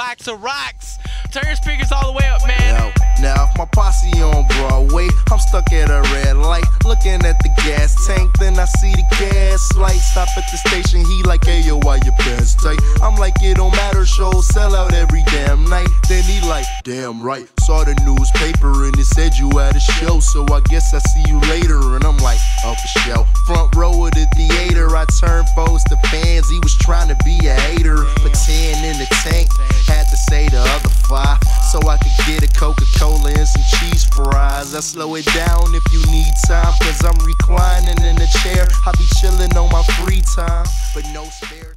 Box of Rocks. Turn your speakers all the way up, man. Now my posse on Broadway, I'm stuck at a red light, looking at the gas tank, then I see the gas light. Stop at the station, he like, hey yo, why your pants tight? I'm like, it don't matter, shows sell out every damn night. Then he like, damn right, saw the newspaper and it said you at a show, so I guess I see you later. And I'm like, oh for sure. Front row of the theater, I turned foes to fans. He was trying to be a hater, but 10 in the tank, had to say the other five, so I could get a Coca-Cola and some cheese fries. I slow it down if you need time, cause I'm reclining in a chair, I be chilling on my free time, but no spare.